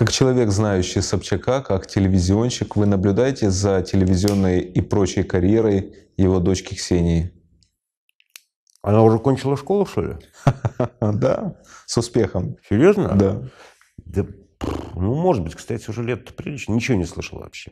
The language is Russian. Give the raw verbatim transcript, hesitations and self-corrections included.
Как человек, знающий Собчака, как телевизионщик, вы наблюдаете за телевизионной и прочей карьерой его дочки Ксении? Она уже кончила школу, что ли? Да, с успехом. Серьезно? Да. Ну, может быть, кстати, уже лет прилично. Ничего не слышал вообще.